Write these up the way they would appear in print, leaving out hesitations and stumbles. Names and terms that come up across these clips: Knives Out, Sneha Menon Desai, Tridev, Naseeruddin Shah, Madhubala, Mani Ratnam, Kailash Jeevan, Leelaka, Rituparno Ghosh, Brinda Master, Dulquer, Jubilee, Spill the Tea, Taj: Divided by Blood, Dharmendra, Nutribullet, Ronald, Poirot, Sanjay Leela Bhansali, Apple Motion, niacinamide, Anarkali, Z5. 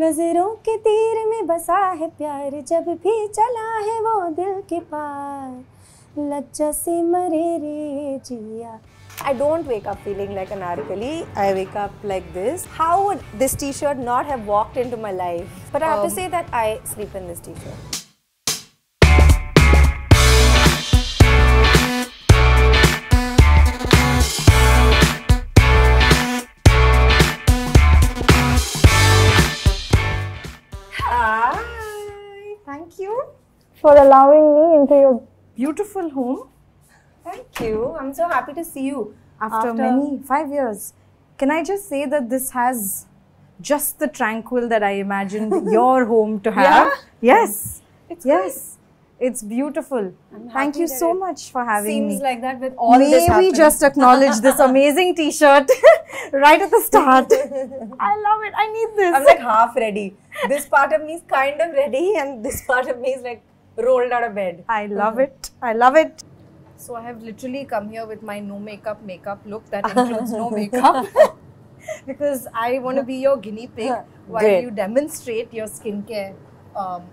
नजरों के तीर में बसा है प्यार, जब भी चला है वो दिल के पार, लज्जा से मरे रे जिया. I don't wake up feeling like an Anarkali. I wake up like this. How would this t-shirt not have walked into my life? But I have to say that I sleep in this t-shirt. Hi. Thank you for allowing me into your beautiful home. Thank you. I'm so happy to see you after many 5 years. Can I just say that this has just the tranquil that I imagined your home to have? Yeah? Yes. It's yes. Great. It's beautiful. Thank you so much for having me. Seems like that with all this happening. May we just acknowledge this amazing t-shirt right at the start. I love it. I need this. I'm like half ready. This part of me is kind of ready and this part of me is like rolled out of bed. I love it. I love it. So I have literally come here with my no makeup makeup look that includes no makeup because I want to be your guinea pig while you demonstrate your skincare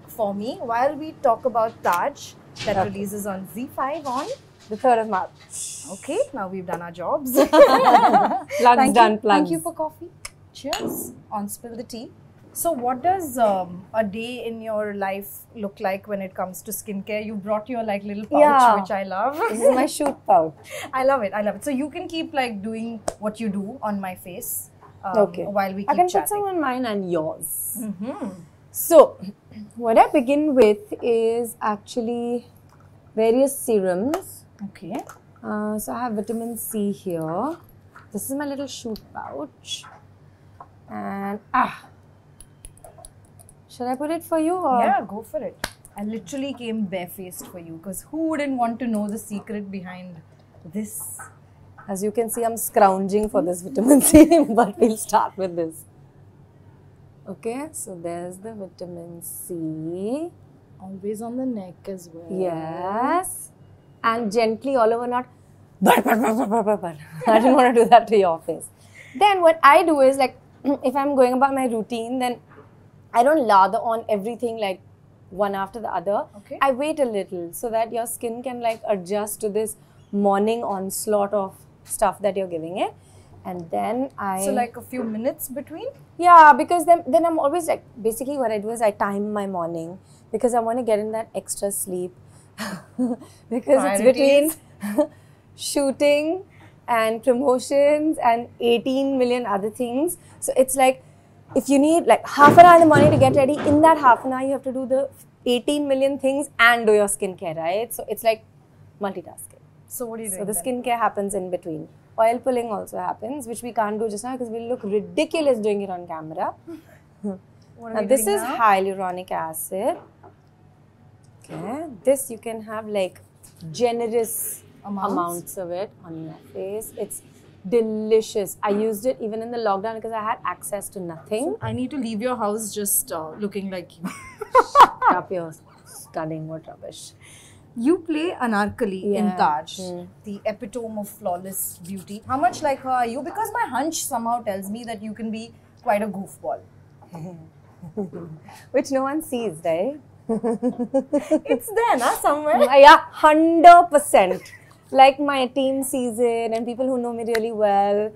for me while we talk about Taj that releases on Z5 on the 3rd of March. Okay, now we've done our jobs. Plugs done, plugs. Thank you for coffee. Cheers on Spill the Tea. So what does a day in your life look like when it comes to skincare? You brought your like little pouch, which I love. This is my shoot pouch. I love it. I love it. So you can keep like doing what you do on my face while we keep chatting. I can put some on mine and yours. Mm-hmm. So what I begin with is actually various serums. Okay. So I have vitamin C here. This is my little shoot pouch. And should I put it for you? Or? Yeah, go for it. I literally came barefaced for you because who wouldn't want to know the secret behind this? As you can see, I'm scrounging for this vitamin C, but we'll start with this. Okay, so there's the vitamin C. Always on the neck as well. Yes. And gently all over, not I didn't want to do that to your face. Then what I do is like, if I'm going about my routine, then I don't lather on everything like one after the other. Okay. I wait a little so that your skin can like adjust to this morning onslaught of stuff that you're giving it. And then I... So like a few minutes between? Yeah, because then I'm always like, basically what I do is I time my morning because I want to get in that extra sleep because it's between shooting and promotions and 18 million other things. So it's like, if you need like half an hour in the morning to get ready, in that half an hour you have to do the 18 million things and do your skincare, right? So it's like multitasking. So what do you do? So the skincare happens in between. Oil pulling also happens, which we can't do just now because we'll look ridiculous doing it on camera. Now this is hyaluronic acid. Okay, this you can have like generous amounts of it on your face. It's delicious. I used it even in the lockdown because I had access to nothing. I need to leave your house just looking like you. Stop your studying, what rubbish. You play Anarkali in Taj, the epitome of flawless beauty. How much like her are you? Because my hunch somehow tells me that you can be quite a goofball. Which no one sees, right? It's there, na, somewhere. Yeah, 100%. Like my team sees it and people who know me really well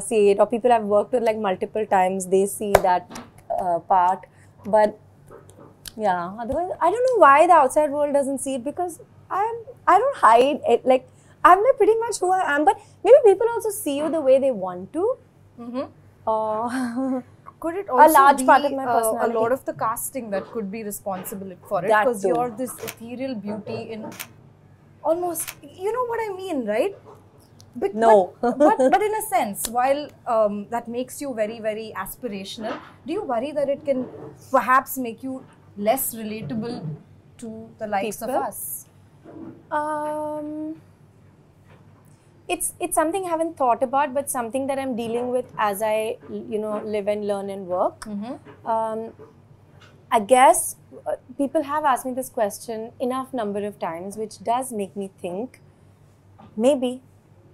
see it, or people I've worked with like multiple times, they see that part. But yeah, otherwise I don't know why the outside world doesn't see it because I don't hide it. Like I'm like pretty much who I am, but maybe people also see you the way they want to. Could it also be a lot of the casting that could be responsible for it? Because you're this ethereal beauty in... Almost, you know what I mean, right? But, no. but in a sense, while that makes you very, very aspirational, do you worry that it can perhaps make you less relatable to the likes of us? It's something I haven't thought about, but something that I'm dealing with as I, you know, live and learn and work. I guess people have asked me this question enough number of times, which does make me think, maybe,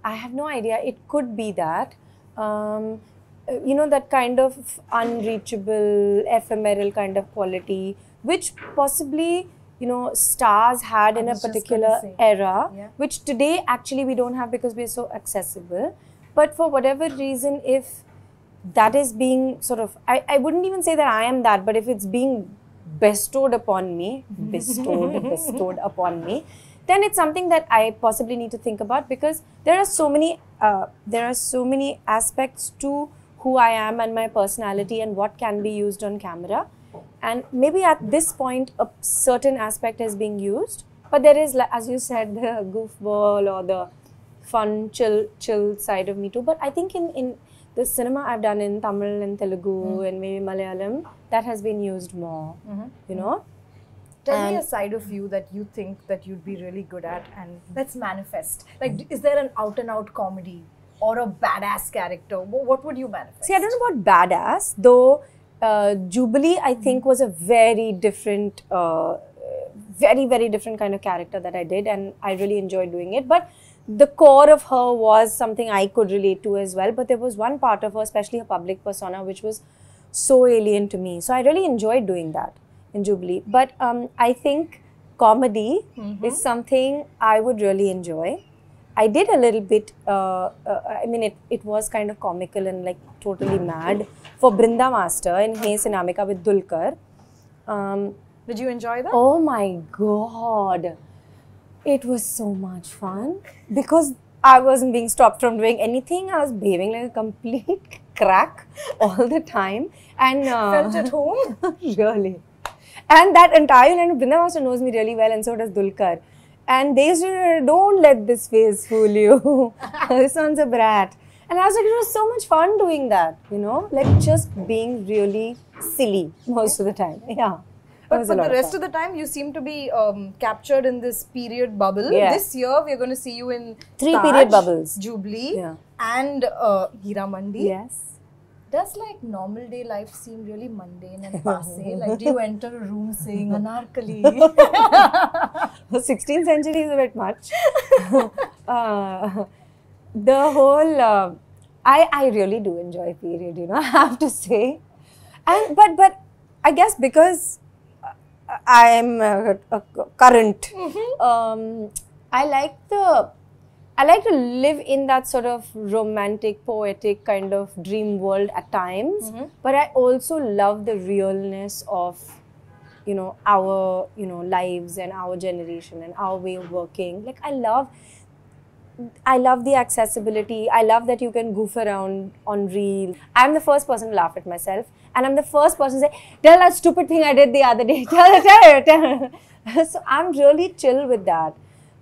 I have no idea, it could be that. you know, that kind of unreachable, ephemeral kind of quality, which possibly, you know, stars had in a particular era, yeah, which today actually we don't have because we're so accessible. But for whatever reason, if that is being sort of, I wouldn't even say that I am that, but if it's being bestowed upon me, bestowed upon me, then it's something that I possibly need to think about, because there are so many aspects to who I am and my personality and what can be used on camera. And maybe at this point, a certain aspect is being used, but there is, as you said, the goofball or the fun, chill side of me too. But I think in the cinema I've done in Tamil and Telugu and maybe Malayalam, that has been used more, you know. Tell me a side of you that you think that you'd be really good at and let's manifest. Like, is there an out-and-out comedy or a badass character? What would you manifest? See, I don't know about badass, though Jubilee, I think, was a very different, very, very different kind of character that I did, and I really enjoyed doing it. But the core of her was something I could relate to as well. But there was one part of her, especially her public persona, which was so alien to me. So I really enjoyed doing that in Jubilee. But I think comedy is something I would really enjoy. I did a little bit, I mean, it was kind of comical and like totally mad for Brinda Master in Hey Sinamika with Dulquer. Did you enjoy that? Oh my God. It was so much fun because I wasn't being stopped from doing anything. I was behaving like a complete crack all the time. And felt at home? Really. And that entire line, Brinda Master knows me really well, and so does Dulquer. And they used to, don't let this face fool you. This one's a brat. And I was like, it was so much fun doing that, you know, like just being really silly most of the time. Yeah. But for the rest of the time, you seem to be captured in this period bubble. Yeah. This year, we're going to see you in three period bubbles: Jubilee and Heeramandi. Yes. Does like normal day life seem really mundane and passé? Like, do you enter a room saying Anarkali? 16th century is a bit much. The whole, I really do enjoy period, you know, I have to say. And but I guess because I am a current, I like to live in that sort of romantic, poetic kind of dream world at times, but I also love the realness of, you know, our, you know, lives and our generation and our way of working. Like, I love the accessibility. I love that you can goof around on Reels. I'm the first person to laugh at myself, and I'm the first person to say, tell that stupid thing I did the other day. Tell her. So I'm really chill with that.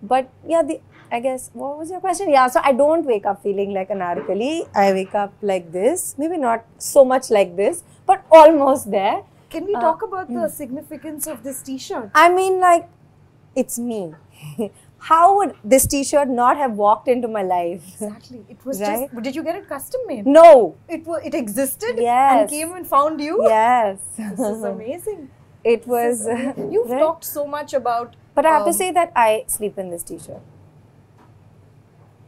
But yeah, I guess, what was your question? Yeah, so I don't wake up feeling like an Anarkali. I wake up like this. Maybe not so much like this, but almost there. Can we talk about the significance of this t-shirt? I mean, like, it's me. How would this t-shirt not have walked into my life? Exactly. It was right? Just, did you get it custom made? No. It existed and came and found you? Yes. This is amazing. It was. You've talked so much about. But I have to say that I sleep in this t-shirt.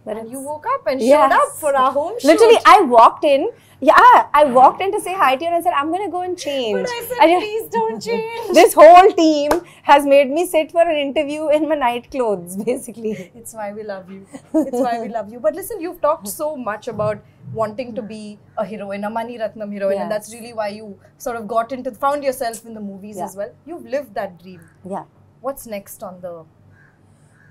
And you woke up and showed up for our home shoot. Literally, I walked in. Yeah, I walked in to say hi to you and I said, I'm going to go and change. But I said, please don't change. This whole team has made me sit for an interview in my night clothes, basically. It's why we love you. It's why we love you. But listen, you've talked so much about wanting to be a heroine, a Mani Ratnam heroine. Yes. And that's really why you sort of got into, found yourself in the movies as well. You've lived that dream. Yeah. What's next on the...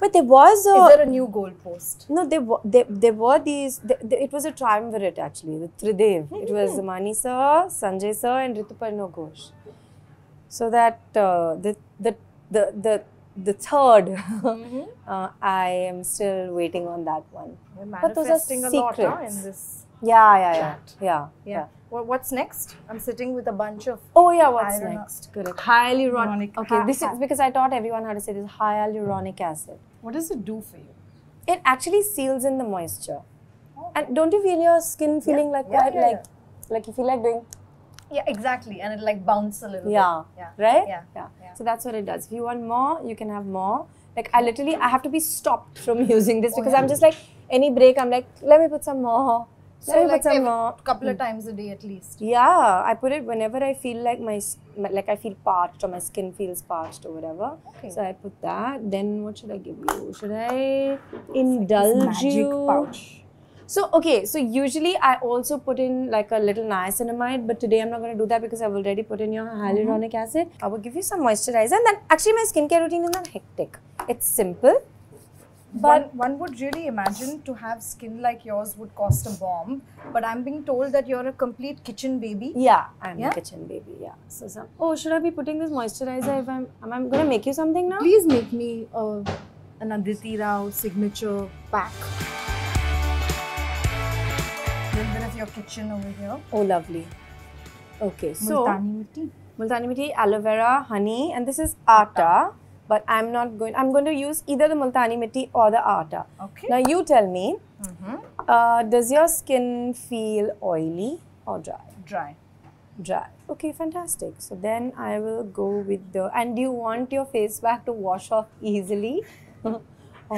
But there was a... Is there a new goalpost? No, there were these... It was a triumvirate actually, the Tridev. It was Mani sir, Sanjay sir and Rituparno Ghosh. So that the third, I am still waiting on that one. You're manifesting but those are secrets. A lot in this chat. Well, what's next? I'm sitting with a bunch of... Oh yeah, what's next? Correct. Hyaluronic acid. Okay, this is because I taught everyone how to say this, hyaluronic acid. What does it do for you? It actually seals in the moisture. Oh. And don't you feel your skin feeling like you feel like doing... Yeah, exactly. And it like bounces a little bit. Yeah. Right? Yeah. So that's what it does. If you want more, you can have more. Like I have to be stopped from using this because I'm just like, any break, I'm like, let me put some more. So like if I'm not, couple of times a day at least. Yeah, I put it whenever I feel like I feel parched or my skin feels parched or whatever. Okay. So I put that. Then what should I give you? Should I indulge you? Magic pouch. So okay, so usually I also put in like a little niacinamide, but today I'm not going to do that because I've already put in your hyaluronic acid. I will give you some moisturizer, and then actually my skincare routine is not hectic. It's simple. But one would really imagine to have skin like yours would cost a bomb. But I'm being told that you're a complete kitchen baby. Yeah, I'm a kitchen baby, yeah. So some, oh, should I be putting this moisturizer if am I going to make you something now? Please make me an Aditi Rao signature pack. A little bit of your kitchen over here. Oh, lovely. Okay, so Multani mitti, aloe vera, honey, and this is atta. But I'm going to use either the Multani mitti or the atta. Okay. Now you tell me, does your skin feel oily or dry? Dry. Dry. Okay, fantastic. So then I will go with the, and do you want your face back to wash off easily? I'm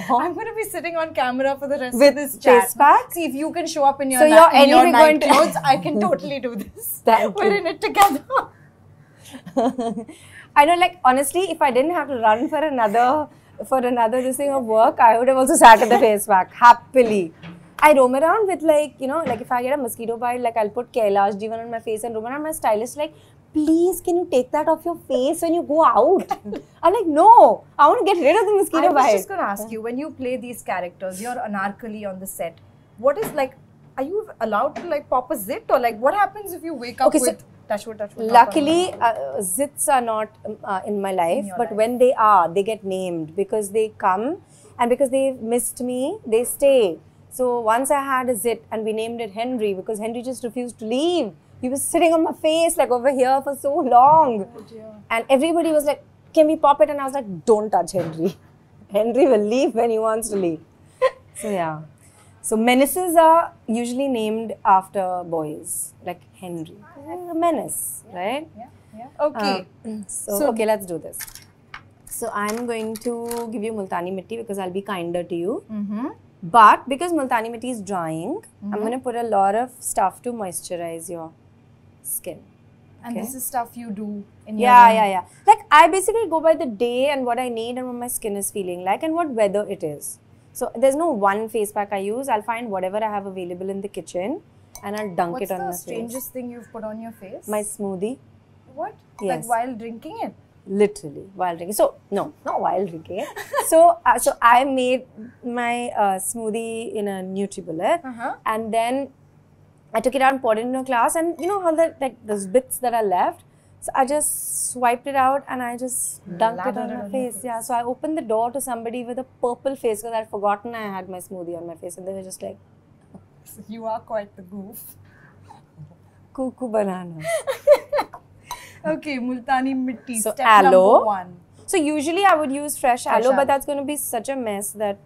going to be sitting on camera for the rest of this chat. Face pack? See if you can show up in your, your night clothes, I can totally do this. We're in it together. I know, like, honestly, if I didn't have to run for another this thing of work, I would have also sat at the face pack, happily. I roam around with, like, you know, like if I get a mosquito bite, like I'll put Kailash Jeevan on my face and roam around. My stylist, like, please, can you take that off your face when you go out? I'm like, no, I want to get rid of the mosquito bite. I was just going to ask you, when you play these characters, you're Anarkali on the set, what is, like, are you allowed to, like, pop a zit or, like, what happens if you wake up with... So touch wood, luckily, zits are not in my life, but when they are, they get named because they come and because they missed me, they stay. So once I had a zit and we named it Henry because Henry just refused to leave. He was sitting on my face like over here for so long. Oh, and everybody was like, can we pop it? And I was like, don't touch Henry. Henry will leave when he wants to leave. So yeah. So menaces are usually named after boys, like Henry. A menace, right? Yeah, yeah. Okay. Okay, let's do this. So I'm going to give you Multani mitti because I'll be kinder to you. But because Multani mitti is drying, I'm going to put a lot of stuff to moisturize your skin. And this is stuff you do in your room? Yeah, yeah. Like I basically go by the day and what I need and what my skin is feeling like and what weather it is. So there's no one face pack I use. I'll find whatever I have available in the kitchen and I'll dunk it on my face. What's the strangest thing you've put on your face? My smoothie. What? Yes. Like while drinking it? Literally, while drinking. So, no, not while drinking. So I made my smoothie in a Nutribullet and then I took it out and poured it in a glass and you know how the, like those bits that are left? So I just swiped it out and I just dunked it on my face. Yeah, so I opened the door to somebody with a purple face because I'd forgotten I had my smoothie on my face and they were just like... So you are quite the goof. Cuckoo banana. Okay, Multani mitti, so step number 1. So usually I would use fresh aloe, but that's going to be such a mess that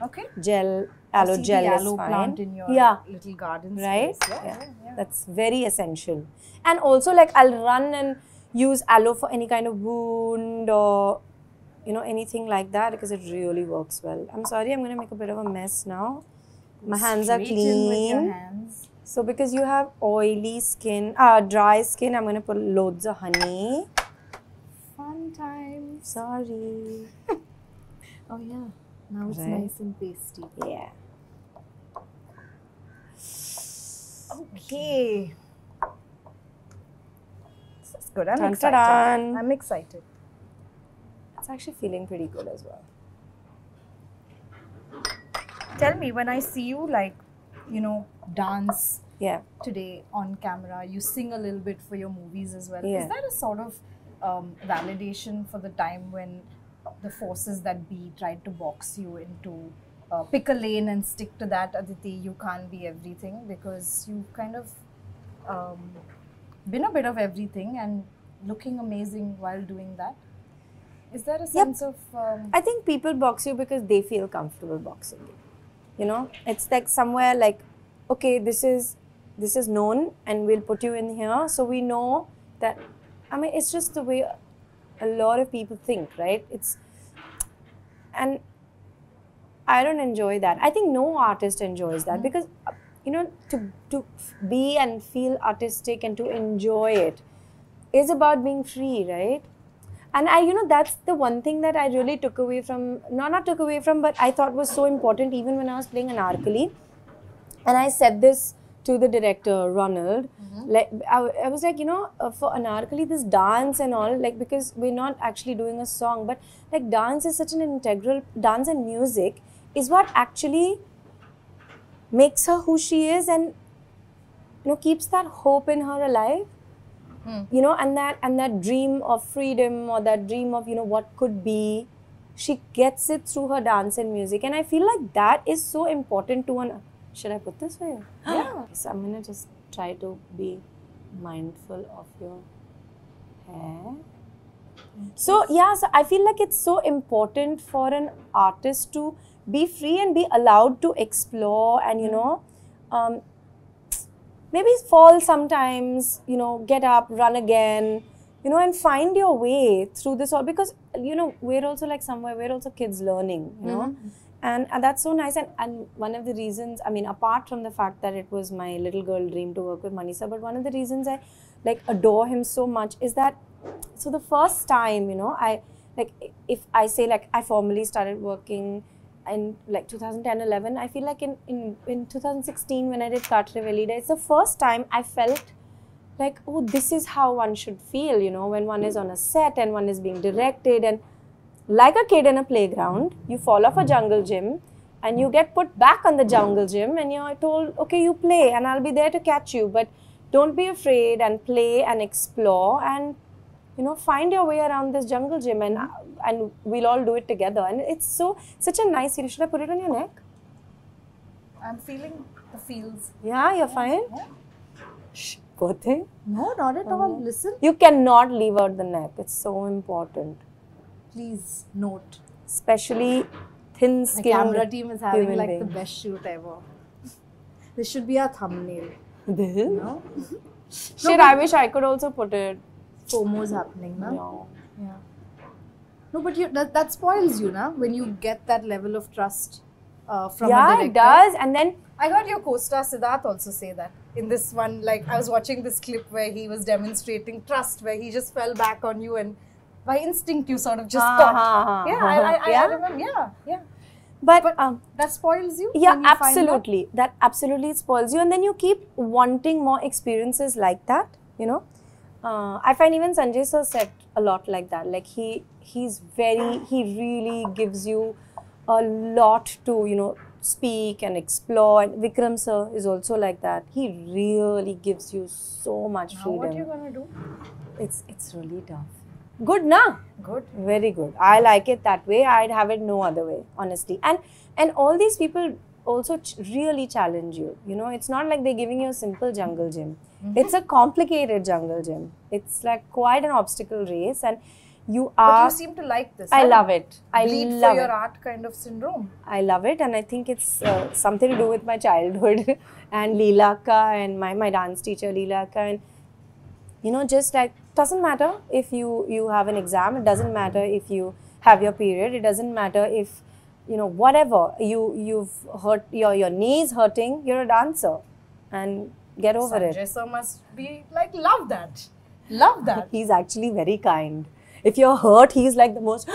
aloe gel is fine. Plant in your little garden space, right? Yeah. That's very essential. And also, like, I'll run and use aloe for any kind of wound or, you know, anything like that because it really works well. I'm sorry, I'm going to make a bit of a mess now. My hands are clean. So because you have oily skin, dry skin, I'm going to put loads of honey. Fun time. Sorry. Oh yeah. Now it's nice and pasty. Yeah. Okay. This is good. I'm excited. It's actually feeling pretty good as well. Tell me, when I see you, like, you know, dance today on camera, you sing a little bit for your movies as well. Yeah. Is that a sort of validation for the time when the forces that be tried to box you into pick a lane and stick to that, Aditi, you can't be everything, because you've kind of been a bit of everything and looking amazing while doing that? Is there a sense of... I think people box you because they feel comfortable boxing you. You know, it's like somewhere like, okay, this is known and we'll put you in here. So we know that, I mean, it's just the way a lot of people think, right? And I don't enjoy that. I think no artist enjoys that because you know, to be and feel artistic and to enjoy it is about being free, right? And I, you know, that's the one thing that I really took away from, but I thought was so important even when I was playing Anarkali. And I said this to the director, Ronald, like, I was like, you know, for Anarkali, this dance and all, like, because we're not actually doing a song, but like dance is such an integral, dance and music is what actually makes her who she is and, you know, keeps that hope in her alive. You know, and that dream of freedom or that dream of, you know, what could be, she gets it through her dance and music. And I feel like that is so important to an... Should I put this for you? Yeah. So I'm going to just try to be mindful of your hair. So, yeah, so I feel like it's so important for an artist to be free and be allowed to explore and, you know, maybe fall sometimes, you know, get up, run again, you know, and find your way through this all. Because, you know, we're also like somewhere, we're also kids learning, you know. And that's so nice. And one of the reasons, I mean, apart from the fact that it was my little girl dream to work with Manisha, but one of the reasons I, like, adore him so much is that, so the first time, you know, I, like, if I say, like, I formally started working in like 2010-11, I feel like in 2016 when I did Kartravelli Day, it's the first time I felt like, oh, this is how one should feel, you know, when one is on a set and one is being directed. And like a kid in a playground, you fall off a jungle gym and you get put back on the jungle gym and you're told, okay, you play and I'll be there to catch you, but don't be afraid and play and explore and, you know, find your way around this jungle gym and we'll all do it together. And it's so, such a nice series. Should I put it on your neck? I'm feeling the feels. Yeah, you're fine? Yeah. Shh, poor thing. No, not at all. Listen. You cannot leave out the neck. It's so important. Please note. Especially thin-skinned. The camera team is having like the best shoot ever. This should be our thumbnail. This? No? Shit, I wish I could also put it. FOMO's happening, na? No. Yeah. No, but you, that spoils you, na? When you get that level of trust from a director. Yeah, it does. And then I heard your co-star Siddharth also say that in this one. Like, I was watching this clip where he was demonstrating trust, where he just fell back on you and by instinct you sort of just caught. I remember. Yeah. But that spoils you. Yeah, absolutely. That absolutely spoils you, and then you keep wanting more experiences like that. You know. I find even Sanjay sir said a lot like that. Like he really gives you a lot to, you know, speak and explore. And Vikram sir is also like that. He really gives you so much freedom. Now what are you gonna do? It's really tough. Good, na? Good. Very good. I like it that way. I'd have it no other way, honestly. And all these people also really challenge you. You know, it's not like they're giving you a simple jungle gym. It's a complicated jungle gym. It's like quite an obstacle race, and you are. But you seem to like this. I love it. I bleed for your art kind of syndrome. I love it, and I think it's something to do with my childhood and Leelaka and my dance teacher Leelaka, and you know, just like doesn't matter if you have an exam. It doesn't matter if you have your period. It doesn't matter if you know whatever you've hurt your knees hurting. You're a dancer, and get over it. Sanjay sir must be like, love that. He's actually very kind. If you're hurt, he's like the most,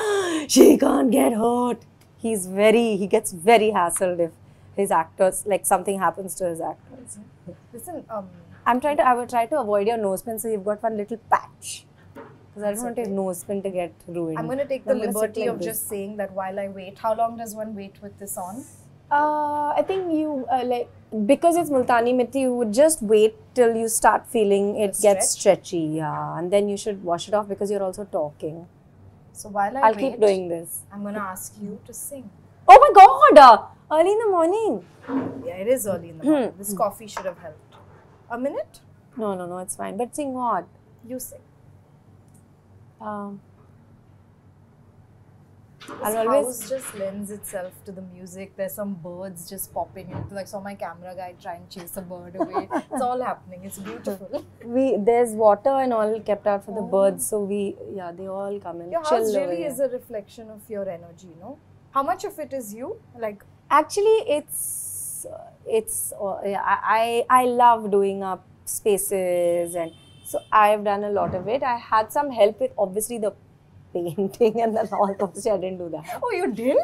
she can't get hurt. He gets very hassled if his actors, like something happens to his actors. Listen, I will try to avoid your nose pin, so you've got one little patch. Because I don't want your nose pin to get ruined. I'm going to take the liberty of just saying that while I wait, how long does one wait with this on? I think you, because it's Multani mitti, you would just wait till you start feeling it gets stretchy. Yeah, and then you should wash it off because you're also talking. So while I'll wait, keep doing this. I'm going to ask you to sing. Oh my God! Early in the morning. Yeah, it is early in the morning. This coffee should have helped. A minute? No, it's fine. But sing what? You sing. This house just lends itself to the music. There's some birds just popping in. Like, saw my camera guy try and chase a bird away. It's all happening. It's beautiful. There's water and all kept out for the birds. So they all come in. Your house really is a reflection of your energy, no? How much of it is you? Like, actually, it's I love doing up spaces, and so I've done a lot of it. I had some help with obviously the painting and then all. Obviously I didn't do that. Oh, you didn't?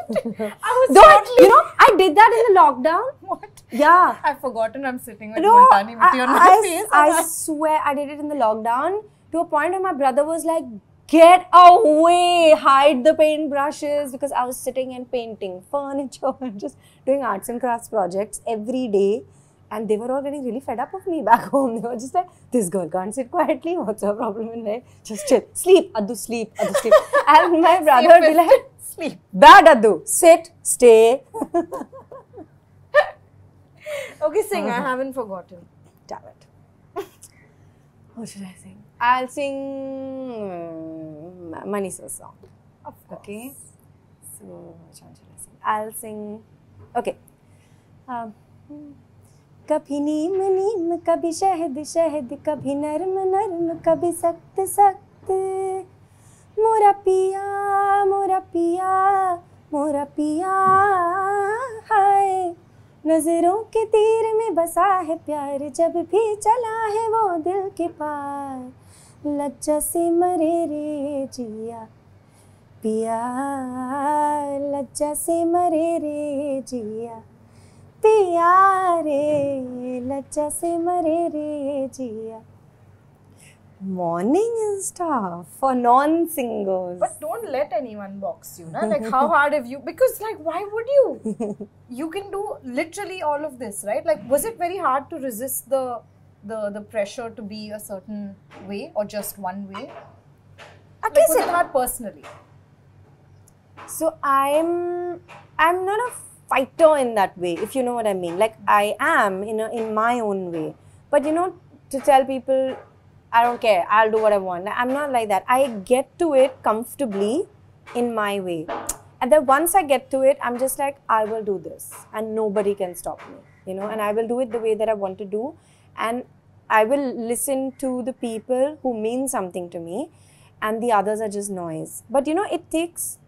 I was totally... You know, I did that in the lockdown. What? Yeah. I've forgotten I'm sitting with Multani mitti on my face. I swear I did it in the lockdown to a point where my brother was like, get away, hide the paint brushes, because I was sitting and painting furniture and just doing arts and crafts projects every day. And they were all getting really fed up of me back home. They were just like, this girl can't sit quietly. What's her problem in life? Just chill. Sleep, Addu, sleep, Addu, sleep. And my brother would be like, sleep. Bad, Addu. Sit, stay. Okay, sing. I haven't forgotten. Damn it. What should I sing? I'll sing Manisa's song. Of course. Okay. So, which one should I sing? I'll sing. Okay. कभी नीम नीम कभी शहद शहद कभी नर्म नर्म कभी सख्त सख्त मोरा पिया हाय नजरों के तीर में बसा है प्यार जब भी चला है वो दिल के पार लज्जा से मरे रे जिया पिया लज्जा से मरे रे जिया पिया रे लज्जा से मरे रे जिया. Morning is tough for non-singers. But don't let anyone box you, na? Like, how hard have you... Because, like, why would you? You can do literally all of this, right? Like, was it very hard to resist the pressure to be a certain way or just one way? At least was it hard personally? So, I'm not a fighter in that way, if you know what I mean. Like, I am in my own way. But, you know, to tell people... I don't care, I'll do what I want. I'm not like that. I get to it comfortably in my way. And then once I get to it, I'm just like, I will do this. And nobody can stop me, you know. And I will do it the way that I want to do. And I will listen to the people who mean something to me. And the others are just noise. But, you know, it takes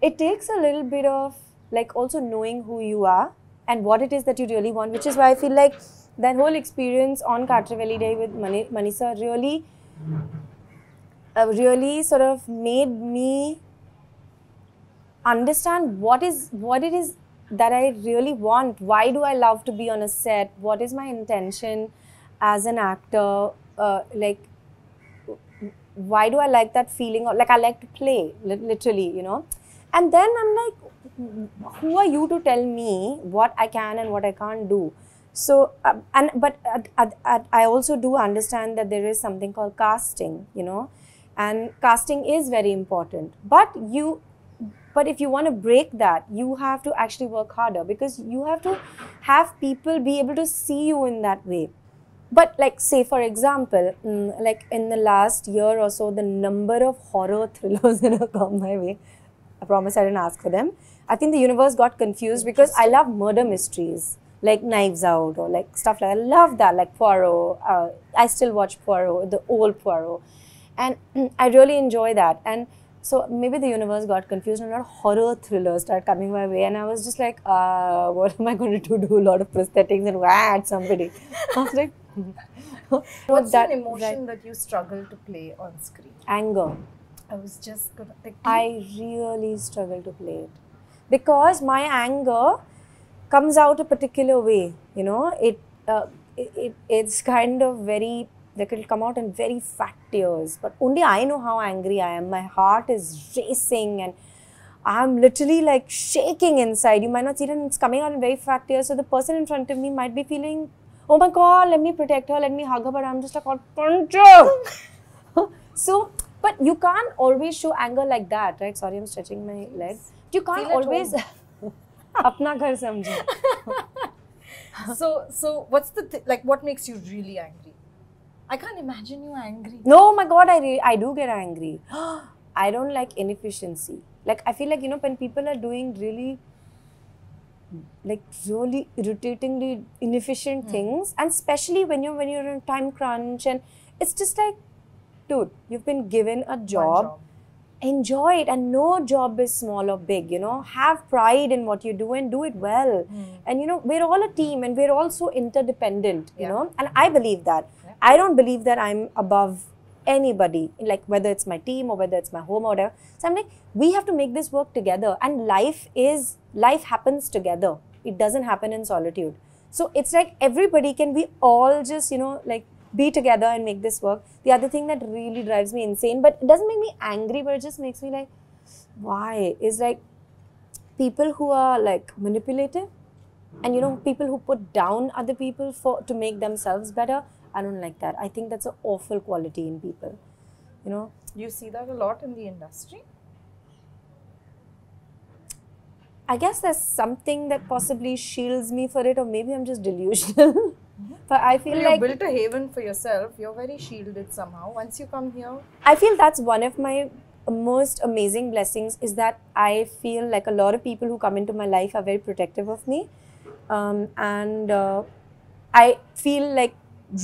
a little bit of, like, also knowing who you are and what it is that you really want. Which is why I feel like... That whole experience on Kartravelli Day with Manisa really, really sort of made me understand what it is that I really want. Why do I love to be on a set? What is my intention as an actor? Like, why do I like that feeling? Like, I like to play, literally, you know. And then I'm like, who are you to tell me what I can and what I can't do? So, I also do understand that there is something called casting, you know, and casting is very important. But if you want to break that, you have to actually work harder, because you have to have people be able to see you in that way. But, like, say, for example, like in the last year or so, the number of horror thrillers that have come my way, I promise I didn't ask for them. I think the universe got confused because I love murder mysteries. Like Knives Out or like stuff like that. I love that, like Poirot. I still watch Poirot, the old Poirot. And I really enjoy that. And so maybe the universe got confused and a lot of horror thrillers started coming my way. And I was just like, what am I going to do? A lot of prosthetics and whack at somebody. I was like... What's an emotion that you struggle to play on screen? Anger. I was just going to... Like, I really struggle to play it. Because my anger... comes out a particular way, you know, it's kind of very, like, it'll come out in very fat tears, but only I know how angry I am. My heart is racing and I'm literally like shaking inside. You might not see it and it's coming out in very fat tears. So the person in front of me might be feeling, oh my God, let me protect her, let me hug her, but I'm just like, I'll punch her. So, but you can't always show anger like that, right? Sorry, I'm stretching my legs. You can't always... Apna ghar samjhe. So what's the like? What makes you really angry? I can't imagine you angry. No, my God, I do get angry. I don't like inefficiency. Like, I feel like, you know, when people are doing really, like, really irritatingly inefficient things, and especially when you're in a time crunch, and it's just like, dude, you've been given a job. enjoy it, and no job is small or big, you know. Have pride in what you do and do it well. And you know, we're all a team and we're all so interdependent, you know. And I believe that. I don't believe that I'm above anybody, like whether it's my team or whether it's my home or whatever. So I'm like, we have to make this work together, and life happens together. It doesn't happen in solitude. So it's like everybody can, we all just, you know, like be together and make this work. The other thing that really drives me insane, but it doesn't make me angry, but it just makes me like, why? Is like people who are like manipulative and, you know, people who put down other people to make themselves better. I don't like that. I think that's an awful quality in people, you know. You see that a lot in the industry? I guess there's something that possibly shields me for it, or maybe I'm just delusional. But I feel like you built a haven for yourself. You're very shielded somehow. Once you come here, I feel that's one of my most amazing blessings, is that I feel like a lot of people who come into my life are very protective of me, and I feel like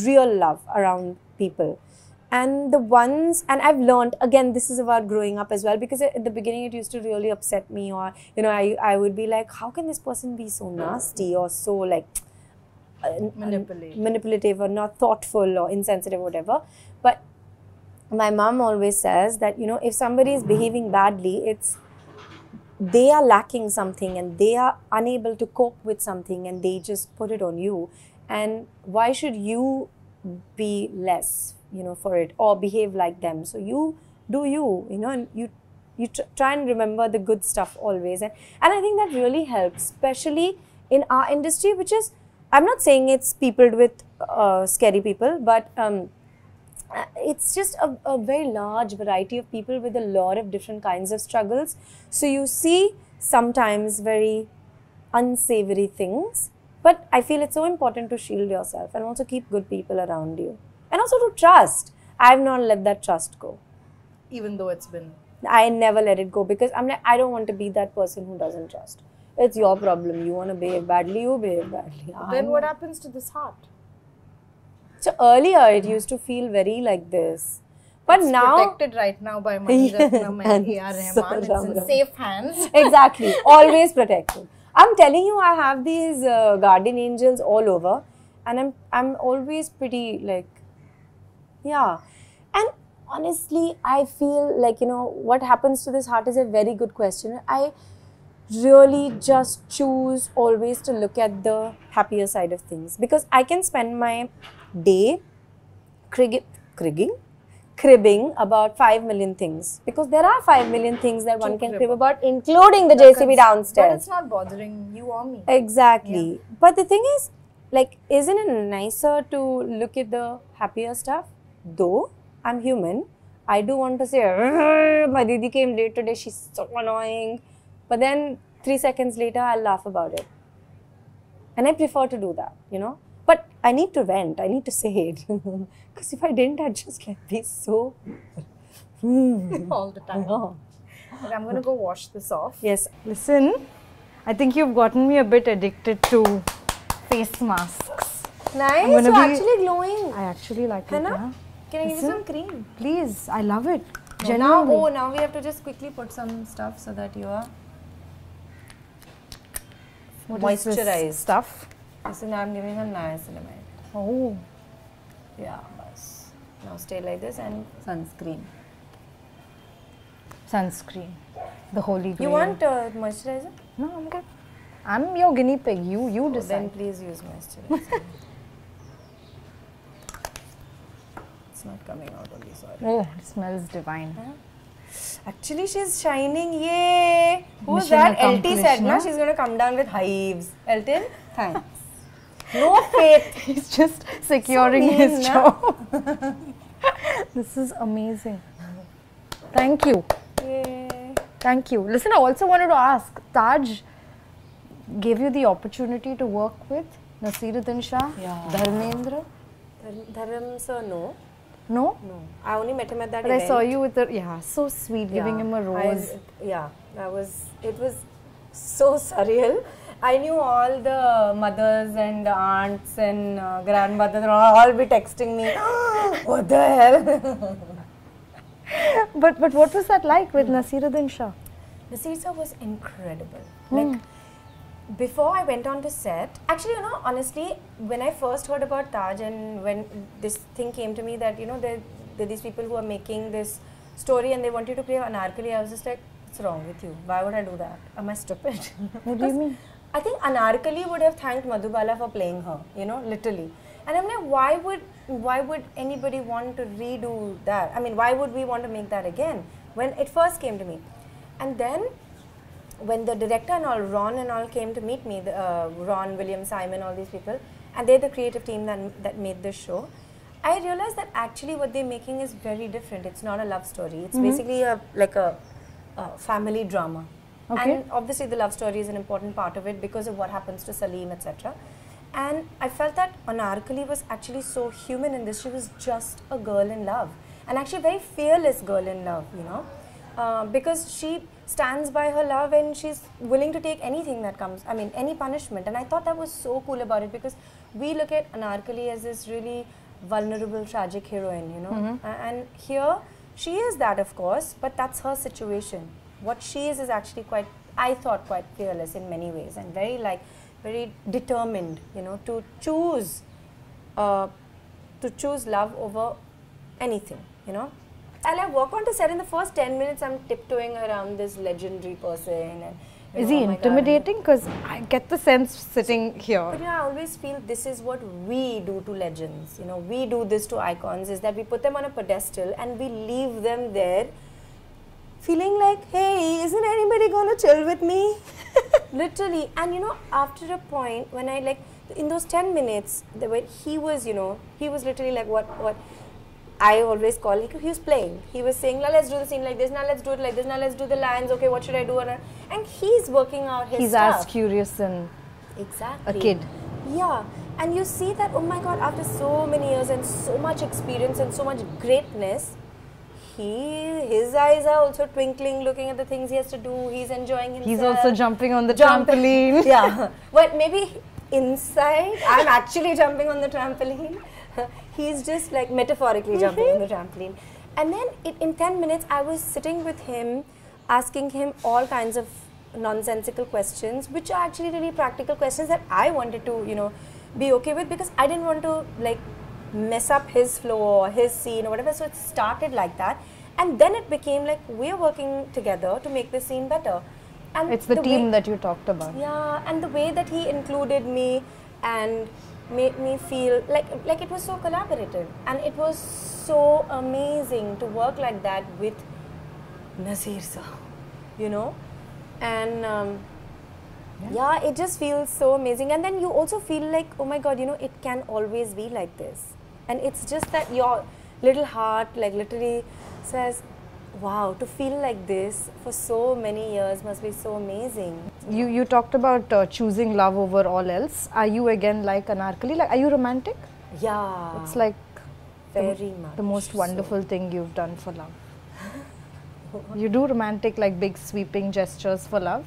real love around people. And the ones, and I've learned, again, this is about growing up as well, because at the beginning it used to really upset me, or, you know, I would be like, how can this person be so nasty or so like manipulative or not thoughtful or insensitive or whatever. But my mom always says that, you know, if somebody is behaving badly, it's they are lacking something and they are unable to cope with something and they just put it on you. And why should you be less, you know, for it, or behave like them? So you do you, you know, and you try and remember the good stuff always. And I think that really helps, especially in our industry, which is, I'm not saying it's peopled with scary people, but it's just a very large variety of people with a lot of different kinds of struggles. So you see sometimes very unsavory things. But I feel it's so important to shield yourself and also keep good people around you. And also to trust. I've not let that trust go. Even though it's been... I never let it go, because I'm like, I don't want to be that person who doesn't trust. It's your problem. You want to behave badly, you behave badly. Then what happens to this heart? So earlier it used to feel very like this. But it's now protected right now by Mani Ratnam and Heeramandi. It's in safe hands. Exactly. Always protected. I'm telling you, I have these guardian angels all over, and I'm always pretty like, yeah. And honestly, I feel like, you know, what happens to this heart is a very good question. I really just choose always to look at the happier side of things, because I can spend my day cribbing about 5 million things, because there are 5 million things that one can crib about, including the JCB downstairs. But it's not bothering you or me. Exactly. Yeah. But the thing is, like, isn't it nicer to look at the happier stuff? Though I'm human, I do want to say, my didi came late today, she's so annoying. But then 3 seconds later, I'll laugh about it. And I prefer to do that, you know. But I need to vent, I need to say it. Because if I didn't, I'd just like be so... all the time. No. But I'm going to go wash this off. Yes. Listen, I think you've gotten me a bit addicted to face masks. Nice, you're actually glowing. I actually like it. Yeah. Can I give you some cream? Please, I love it. No, now we have to just quickly put some stuff so that you are... moisturized stuff. So now I'm giving her niacinamide. Oh. Yeah, bas. Now stay like this, and sunscreen. Sunscreen. The holy grail. You want moisturizer? No, I'm good. I'm your guinea pig. You decide. Then please use moisturizer. It's not coming out only, sorry. Oh, it smells divine. Huh? Actually, she's shining. Yay! Who's that? LT said, na? She's going to come down with hives. Elton, thanks. No faith. He's just securing his job. This is amazing. Thank you. Yay. Thank you. Listen, I also wanted to ask, Taj gave you the opportunity to work with Naseeruddin Shah, Dharmendra. Dharam sir, no. No? No. I only met him at that event. I saw you with the, so sweet, giving him a rose. It was so surreal. I knew all the mothers and the aunts and grandmothers all be texting me, what the hell? But what was that like with Naseeruddin Shah? Naseeruddin Shah was incredible. Like, before I went on to set, actually, you know, honestly, when I first heard about Taj and when this thing came to me that, you know, there are these people who are making this story and they want you to play Anarkali, I was just like, what's wrong with you? Why would I do that? Am I stupid? What do you mean? I think Anarkali would have thanked Madhubala for playing her, you know, literally. And I'm like, why would anybody want to redo that? I mean, why would we want to make that again? When it first came to me. And then, when the director and all, Ron and all came to meet me, Ron, William, Simon, all these people, and they're the creative team that made this show, I realized that actually what they're making is very different. It's not a love story. It's basically like a family drama. Okay. And obviously the love story is an important part of it because of what happens to Saleem, etc. And I felt that Anarkali was actually so human in this. She was just a girl in love, and actually a very fearless girl in love, you know. Because she stands by her love and she's willing to take anything that comes, I mean, any punishment. And I thought that was so cool about it, because we look at Anarkali as this really vulnerable, tragic heroine, you know. And here, she is that, of course, but that's her situation. What she is actually quite, I thought, quite fearless in many ways, and very determined, you know, to choose love over anything, you know. And I walk on to set, in the first 10 minutes, I'm tiptoeing around this legendary person. And, is he intimidating? Because I get the sense sitting here. But you know, I always feel this is what we do to legends. You know, we do this to icons, is that we put them on a pedestal and we leave them there feeling like, hey, isn't anybody going to chill with me? Literally. And you know, after a point when I, like, in those 10 minutes, when he was, you know, he was literally like what I always call, like, he was playing. He was saying, let's do the scene like this, now let's do it like this, now let's do the lines, okay, what should I do? And he's working out his stuff. He's as curious and exactly. A kid. Yeah, and you see that, oh my God, after so many years and so much experience and so much greatness, his eyes are also twinkling, looking at the things he has to do, he's enjoying himself. He's also jumping on the trampoline. Yeah, but maybe inside, I'm actually jumping on the trampoline. He's just like metaphorically jumping on the trampoline. And then in 10 minutes, I was sitting with him, asking him all kinds of nonsensical questions, which are actually really practical questions that I wanted to, you know, be okay with, because I didn't want to, like, mess up his flow or his scene or whatever. So it started like that. And then it became like, we're working together to make this scene better. And it's the team that you talked about. Yeah, and the way that he included me and made me feel like it was so collaborative, and it was so amazing to work like that with Naseer sir, you know. And yeah, it just feels so amazing. And then you also feel like, oh my God, you know, it can always be like this. And it's just that your little heart, like, literally says, wow, to feel like this for so many years must be so amazing. You talked about choosing love over all else. Are you again like Anarkali? Like, are you romantic? Yeah. It's like very much the most wonderful thing you've done for love. You do romantic, like, big sweeping gestures for love?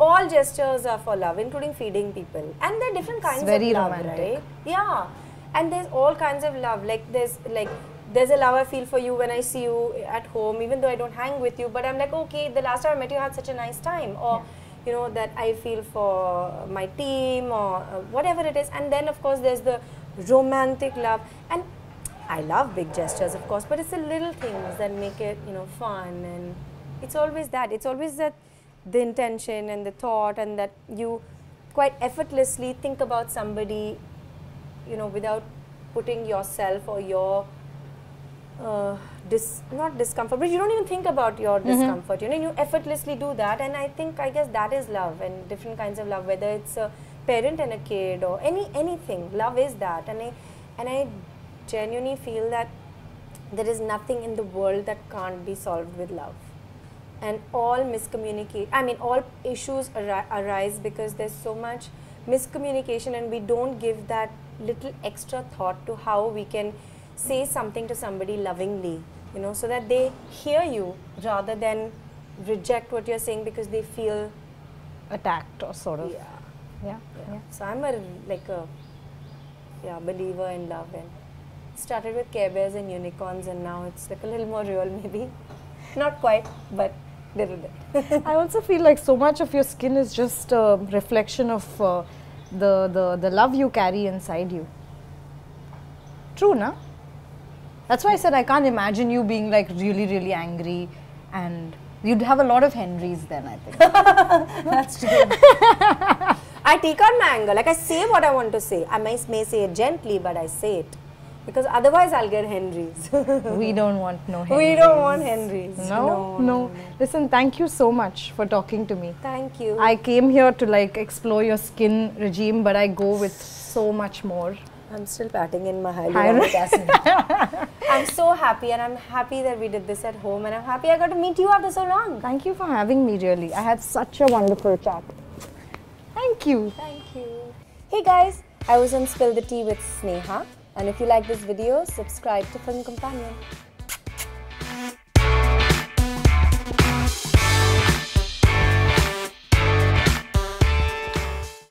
All gestures are for love, including feeding people. And there are different kinds of love, romantic. Right? Yeah. And there's all kinds of love. Like, there's a love I feel for you when I see you at home, even though I don't hang with you, but I'm like, okay, the last time I met you, I had such a nice time. Or, you know, that I feel for my team or whatever it is. And then, of course, there's the romantic love. And I love big gestures, of course, but it's the little things that make it, you know, fun. And it's always that. It's always that the intention and the thought, and that you quite effortlessly think about somebody, you know, without putting yourself or your not discomfort, but you don't even think about your discomfort, you know, you effortlessly do that. And I think, I guess, that is love, and different kinds of love, whether it's a parent and a kid or anything, love is that. And I genuinely feel that there is nothing in the world that can't be solved with love, and all issues arise because there's so much miscommunication, and we don't give that little extra thought to how we can say something to somebody lovingly, you know, so that they hear you rather than reject what you're saying because they feel attacked or sort of. Yeah. Yeah. So I'm a believer in love, and started with Care Bears and unicorns, and now it's like a little more real, maybe. Not quite, but little bit. I also feel like so much of your skin is just a reflection of the love you carry inside you. True, na? That's why I said I can't imagine you being like really, really angry, and you'd have a lot of Henrys then, I think. That's true. I take on my anger. Like, I say what I want to say. I may say it gently, but I say it. Because otherwise, I'll get Henrys. We don't want no Henrys. We don't want Henrys. No. Listen, thank you so much for talking to me. Thank you. I came here to like explore your skin regime, but I go with so much more. I'm still patting in my hyaluronic acid. I'm so happy, and I'm happy that we did this at home, and I'm happy I got to meet you after so long. Thank you for having me, really. I had such a wonderful chat. Thank you. Thank you. Hey guys, I was on Spill the Tea with Sneha, and if you like this video, subscribe to Film Companion.